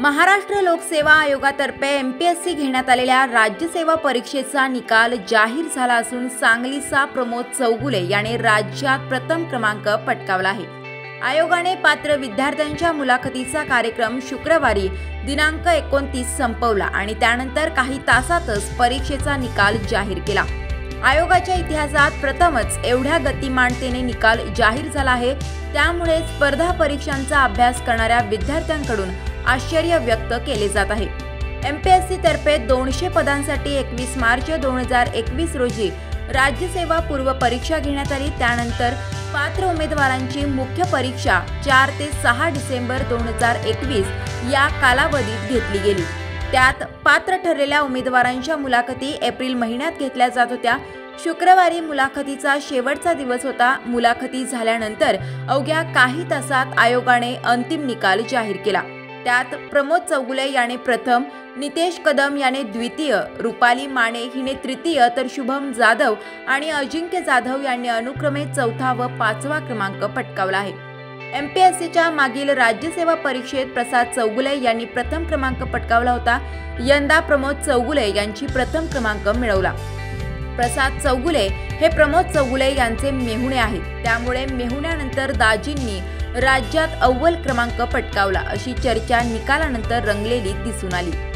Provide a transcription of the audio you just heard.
महाराष्ट्र लोकसेवा आयोगातर्फे एमपीएससी घेण्यात आलेल्या राज्यसेवा परीक्षेचा निकाल जाहीर झाला असून सांगलीचा प्रमोद चौगुले याने राज्यात प्रथम क्रमांक पटकावला आहे। आयोगाने पात्र विद्यार्थ्यांच्या मुलाखतीचा कार्यक्रम शुक्रवारी दिनांक 29 संपवला आणि त्यानंतर काही तासातच परीक्षेचा निकाल जाहीर केला। आयोगाच्या इतिहासात प्रथमच एवढ्या गतिमानतेने निकाल जाहीर झाला आहे, त्यामुळे स्पर्धा परीक्षांचा अभ्यास करणाऱ्या विद्यार्थ्यांकडून आश्चर्य व्यक्त केले जात आहे। एमपीएससी तर्फे 200 पदांसाठी 21 मार्च 2021 रोजी राज्यसेवा पूर्व परीक्षा घेण्यात आली। त्यानंतर पात्र उमेदवारांची मुख्य परीक्षा 4 ते 6 डिसेंबर 2021 या कालावधीत घेतली गेली। त्यात पात्र ठरलेल्या उमेदवारांच्या मुलाखती एप्रिल महिन्यात घेतल्या जात होत्या। शुक्रवारी मुलाखतीचा शेवटचा दिवस होता। मुलाखती झाल्यानंतर अवघ्या काही तासात आयोगाने अंतिम निकाल जाहीर केला। त्यात प्रमोद चौगुले याने प्रथम, नितेश कदम याने द्वितीय, रुपाली माने हिने तृतीय, तर शुभम जाधव आणि अजिंक्य जाधव यांनी अनुक्रमे 4था व 5वा क्रमांक पटकावला आहे। एमपीएससीच्या मागील राज्यसेवा परीक्षेत प्रसाद चौगुले यांनी प्रथम क्रमांक पटकावला होता। यंदा प्रमोद चौगुले यांची प्रथम क्रमांक मिळवला। प्रसाद चौगुले हे प्रमोद चौगुले यांचे मेहुणे आहेत, त्यामुळे मेहुण्यानंतर दाजींनी राज्यात अव्वल क्रमांक पटकावला अशी चर्चा निकालानंतर रंगलेली दिसून आली।